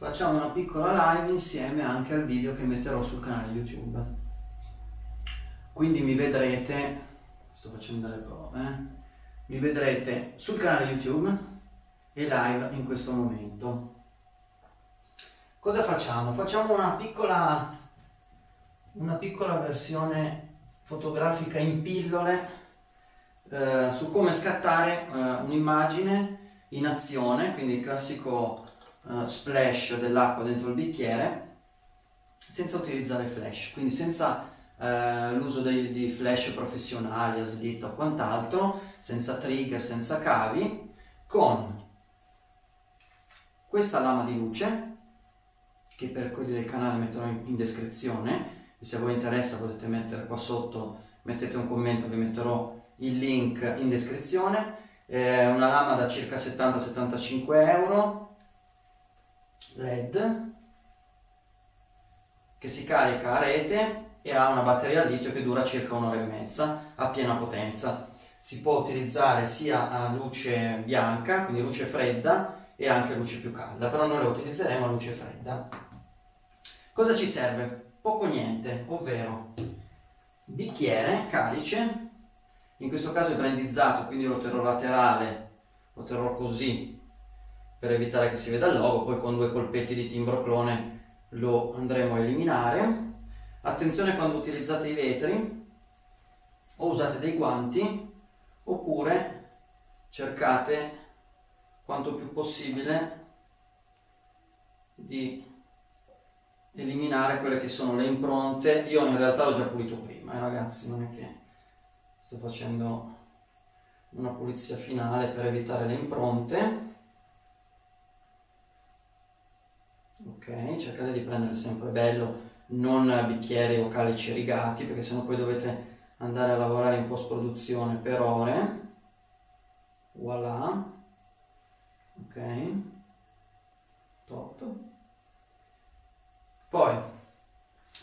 facciamo una piccola live insieme anche al video che metterò sul canale YouTube. Quindi mi vedrete, sto facendo delle prove, mi vedrete sul canale YouTube e live in questo momento. Cosa facciamo? Facciamo una piccola versione fotografica in pillole su come scattare un'immagine in azione, quindi il classico splash dell'acqua dentro il bicchiere senza utilizzare flash, quindi senza l'uso di flash professionali a sdito o quant'altro, senza trigger, senza cavi, con questa lama di luce che per quelli del canale metterò in descrizione. Se a voi interessa potete mettere qua sotto, mettete un commento che metterò il link in descrizione. Una lama da circa 70-75 euro LED che si carica a rete e ha una batteria a litio che dura circa un'ora e mezza a piena potenza. Si può utilizzare sia a luce bianca, quindi luce fredda, e anche luce più calda, però noi la utilizzeremo a luce fredda. Cosa ci serve? Poco niente, ovvero bicchiere, calice, in questo caso è brandizzato, quindi lo terrò laterale, lo terrò così per evitare che si veda il logo, poi con due colpetti di timbroclone lo andremo a eliminare. Attenzione quando utilizzate i vetri, o usate dei guanti oppure cercate quanto più possibile di eliminare quelle che sono le impronte. Io in realtà l'ho già pulito prima, ragazzi, non è che sto facendo una pulizia finale per evitare le impronte. Ok, cercate di prendere sempre bello, non bicchieri o calici rigati, perché sennò poi dovete andare a lavorare in post produzione per ore. Voilà, ok, top. Poi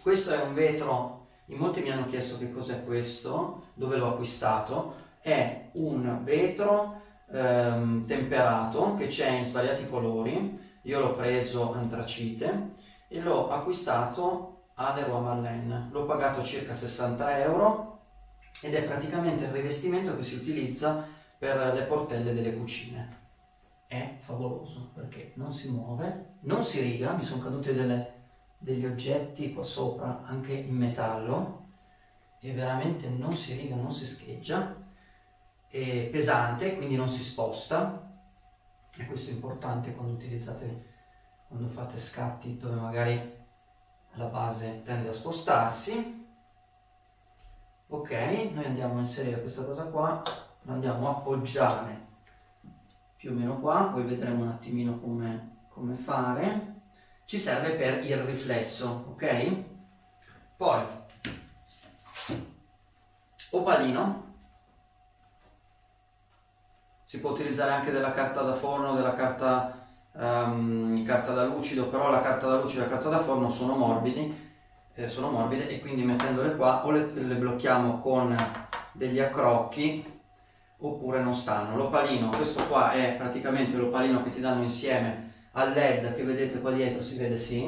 questo è un vetro, in molti mi hanno chiesto che cos'è questo, dove l'ho acquistato. È un vetro temperato che c'è in svariati colori. Io l'ho preso antracite e l'ho acquistato a Leroy Merlin, l'ho pagato circa 60 euro, ed è praticamente il rivestimento che si utilizza per le portelle delle cucine. È favoloso perché non si muove, non si riga, mi sono caduti degli oggetti qua sopra anche in metallo, e veramente non si riga, non si scheggia, è pesante quindi non si sposta, e questo è importante quando utilizzate, quando fate scatti dove magari la base tende a spostarsi. Ok, noi andiamo a inserire questa cosa qua, la andiamo a appoggiare più o meno qua, poi vedremo un attimino come fare. Ci serve per il riflesso, ok? Poi opalino, si può utilizzare anche della carta da forno, della carta da lucido, però la carta da lucido e la carta da forno sono morbide, e quindi mettendole qua o le blocchiamo con degli accrocchi oppure non stanno. L'opalino, questo qua è praticamente l'opalino che ti danno insieme al LED che vedete qua dietro, si vede, sì,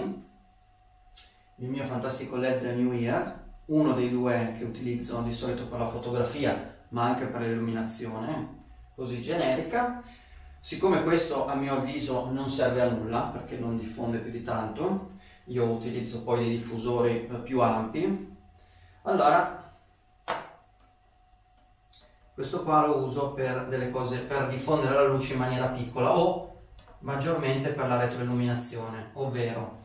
il mio fantastico LED New Year, uno dei due che utilizzo di solito per la fotografia ma anche per l'illuminazione così generica. Siccome questo a mio avviso non serve a nulla perché non diffonde più di tanto, io utilizzo poi dei diffusori più ampi, allora questo qua lo uso per delle cose, per diffondere la luce in maniera piccola o maggiormente per la retroilluminazione, ovvero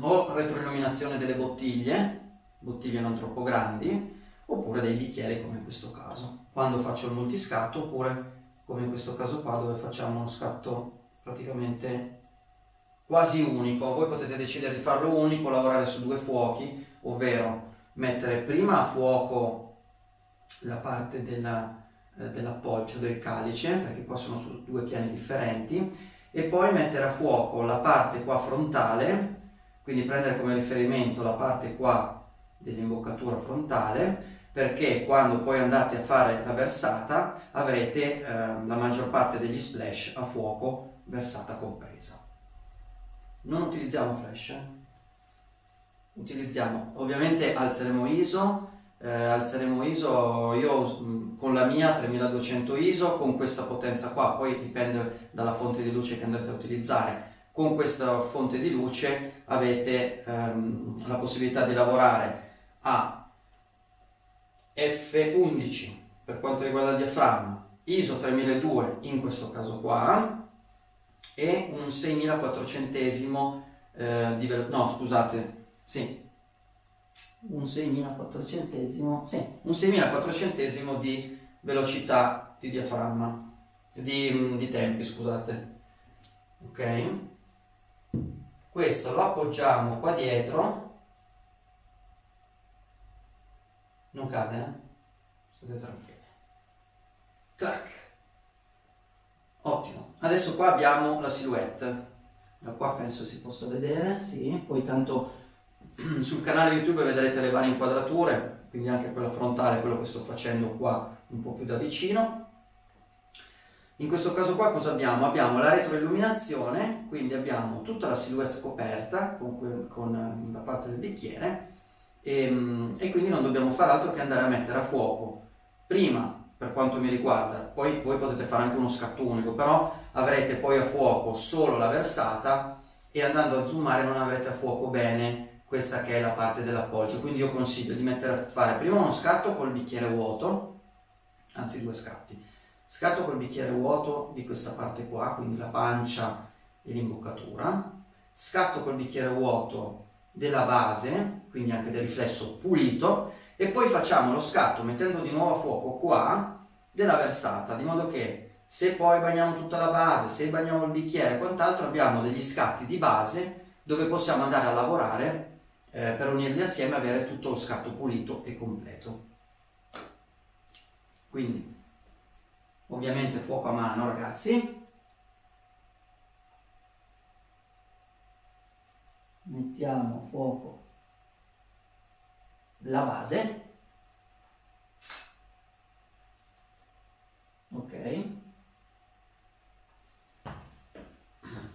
o retroilluminazione delle bottiglie non troppo grandi, oppure dei bicchieri come in questo caso, quando faccio il multiscatto, oppure come in questo caso qua dove facciamo uno scatto praticamente quasi unico. Voi potete decidere di farlo unico, lavorare su due fuochi, ovvero mettere prima a fuoco la parte dell'appoggio del calice, perché qua sono su due piani differenti, e poi mettere a fuoco la parte qua frontale, quindi prendere come riferimento la parte qua dell'imboccatura frontale, perché quando poi andate a fare la versata avrete la maggior parte degli splash a fuoco, versata compresa. non utilizziamo flash, utilizziamo, ovviamente alzeremo ISO, io con la mia 3200 ISO con questa potenza qua, poi dipende dalla fonte di luce che andrete a utilizzare. Con questa fonte di luce avete la possibilità di lavorare a F11 per quanto riguarda il diaframma, ISO 3002 in questo caso qua, e un 6400 6400 di velocità di diaframma, di tempi, scusate, ok? Questo lo appoggiamo qua dietro, non cade, state tranquilli, clac, ottimo. Adesso qua abbiamo la silhouette, da qua penso si possa vedere, sì, poi tanto sul canale YouTube vedrete le varie inquadrature, quindi anche quella frontale, quello che sto facendo qua un po' più da vicino. In questo caso qua cosa abbiamo? Abbiamo la retroilluminazione, quindi abbiamo tutta la silhouette coperta con la parte del bicchiere e quindi non dobbiamo fare altro che andare a mettere a fuoco prima, per quanto mi riguarda, poi voi potete fare anche uno scatto unico, però avrete poi a fuoco solo la versata e andando a zoomare non avrete a fuoco bene questa che è la parte dell'appoggio, quindi io consiglio di fare prima uno scatto col bicchiere vuoto, anzi due scatti. Scatto col bicchiere vuoto di questa parte qua, quindi la pancia e l'imboccatura, scatto col bicchiere vuoto della base, quindi anche del riflesso pulito, e poi facciamo lo scatto mettendo di nuovo a fuoco qua della versata, di modo che se poi bagniamo tutta la base, se bagniamo il bicchiere e quant'altro, abbiamo degli scatti di base dove possiamo andare a lavorare per unirli assieme e avere tutto lo scatto pulito e completo. Quindi ovviamente fuoco a mano, ragazzi, mettiamo a fuoco la base, ok,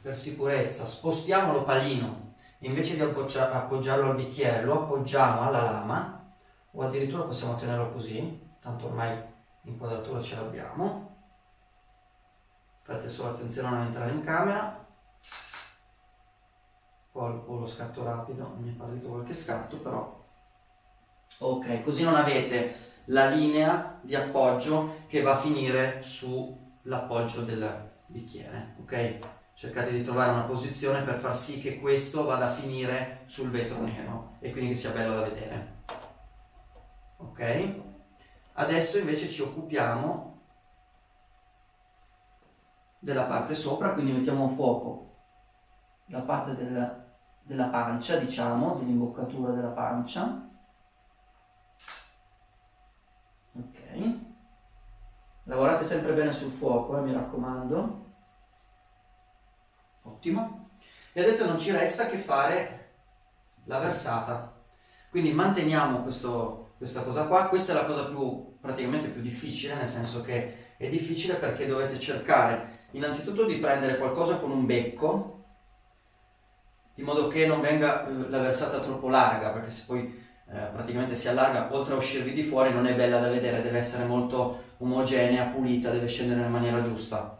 per sicurezza spostiamo lo palino e invece di appoggiarlo al bicchiere lo appoggiamo alla lama, o addirittura possiamo tenerlo così, tanto ormai l'inquadratura ce l'abbiamo, fate solo attenzione a non entrare in camera. Colpo lo scatto rapido, mi è partito qualche scatto però, ok, così non avete la linea di appoggio che va a finire sull'appoggio del bicchiere, ok? Cercate di trovare una posizione per far sì che questo vada a finire sul vetro nero e quindi che sia bello da vedere, ok? Adesso invece ci occupiamo della parte sopra, quindi mettiamo a fuoco la parte della pancia, diciamo, dell'imboccatura della pancia. Ok. Lavorate sempre bene sul fuoco, mi raccomando. Ottimo. E adesso non ci resta che fare la versata. Quindi manteniamo questa cosa qua, questa è la cosa praticamente più difficile, nel senso che è difficile perché dovete cercare innanzitutto di prendere qualcosa con un becco, di modo che non venga la versata troppo larga, perché se poi praticamente si allarga, oltre a uscirvi di fuori non è bella da vedere, deve essere molto omogenea, pulita, deve scendere in maniera giusta.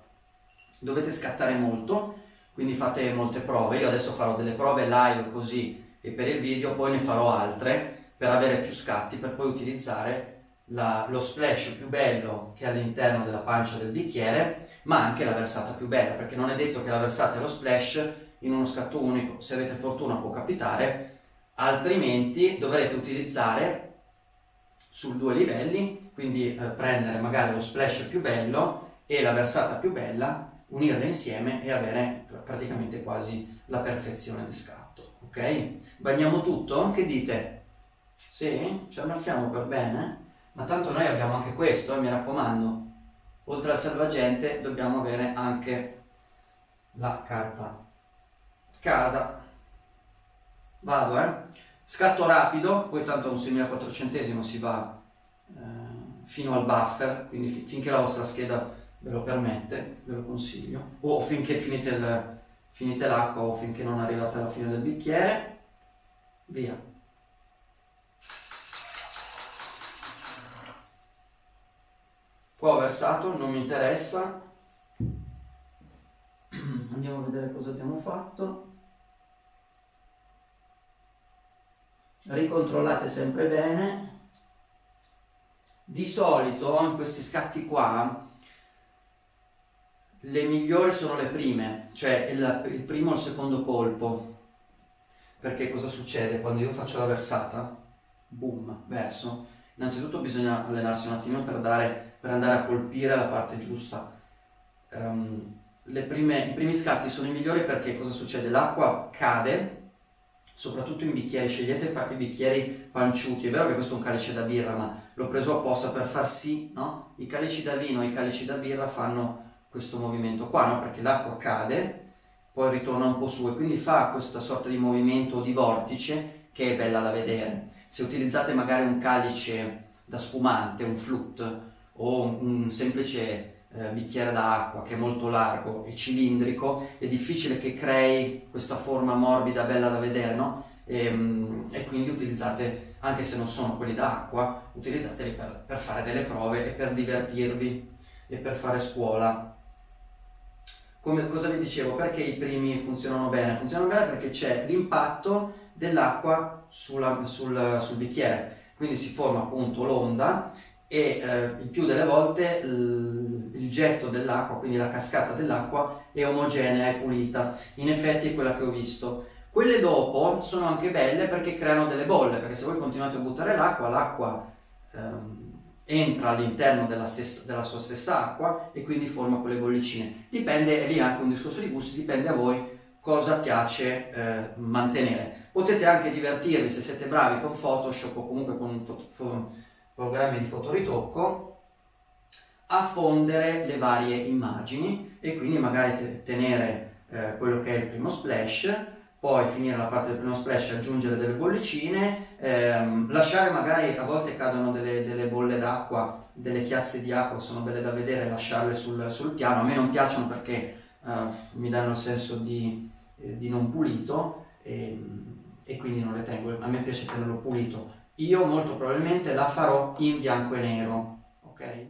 Dovete scattare molto, quindi fate molte prove, io adesso farò delle prove live così e per il video, poi ne farò altre, per avere più scatti, per poi utilizzare lo splash più bello che è all'interno della pancia del bicchiere, ma anche la versata più bella, perché non è detto che la versata e lo splash in uno scatto unico, se avete fortuna può capitare, altrimenti dovrete utilizzare su due livelli, quindi prendere magari lo splash più bello e la versata più bella, unirle insieme e avere praticamente quasi la perfezione di scatto, ok? Bagniamo tutto? Che dite? Sì, ci annaffiamo per bene, ma tanto noi abbiamo anche questo, mi raccomando, oltre al salvagente dobbiamo avere anche la carta casa. Vado, scatto rapido, poi tanto a un 6400 si va fino al buffer, quindi finché la vostra scheda ve lo permette, ve lo consiglio, o finché finite finite l'acqua o finché non arrivate alla fine del bicchiere, via. Qua ho versato, non mi interessa. Andiamo a vedere cosa abbiamo fatto. Ricontrollate sempre bene. Di solito in questi scatti qua le migliori sono le prime, cioè il primo o il secondo colpo, perché cosa succede? Quando io faccio la versata, boom, verso, innanzitutto bisogna allenarsi un attimo per andare a colpire la parte giusta. I primi scatti sono i migliori perché cosa succede? L'acqua cade, soprattutto in bicchieri, scegliete i bicchieri panciuti. È vero che questo è un calice da birra, ma l'ho preso apposta per far sì, no? I calici da vino e i calici da birra fanno questo movimento qua, no? Perché l'acqua cade, poi ritorna un po' su e quindi fa questa sorta di movimento di vortice che è bella da vedere. Se utilizzate magari un calice da spumante, un flute, o un semplice bicchiere d'acqua che è molto largo e cilindrico, è difficile che crei questa forma morbida, bella da vedere, no? E quindi utilizzate, anche se non sono quelli d'acqua, utilizzateli per fare delle prove e per divertirvi e per fare scuola. Cosa vi dicevo? Perché i primi funzionano bene? Funzionano bene perché c'è l'impatto dell'acqua sul bicchiere, quindi si forma appunto l'onda e il più delle volte il getto dell'acqua, quindi la cascata dell'acqua, è omogenea e pulita. In effetti è quella che ho visto. Quelle dopo sono anche belle perché creano delle bolle, perché se voi continuate a buttare l'acqua, l'acqua entra all'interno della sua stessa acqua e quindi forma quelle bollicine. Dipende, è lì anche un discorso di gusti, dipende a voi cosa piace mantenere. Potete anche divertirvi, se siete bravi con Photoshop o comunque con programmi di fotoritocco, a fondere le varie immagini e quindi magari tenere quello che è il primo splash, poi finire la parte del primo splash, aggiungere delle bollicine, lasciare magari, a volte cadono delle bolle d'acqua, delle chiazze di acqua, sono belle da vedere, lasciarle sul piano. A me non piacciono perché mi danno il senso di non pulito e quindi non le tengo, a me piace tenerlo pulito. Io molto probabilmente la farò in bianco e nero, ok?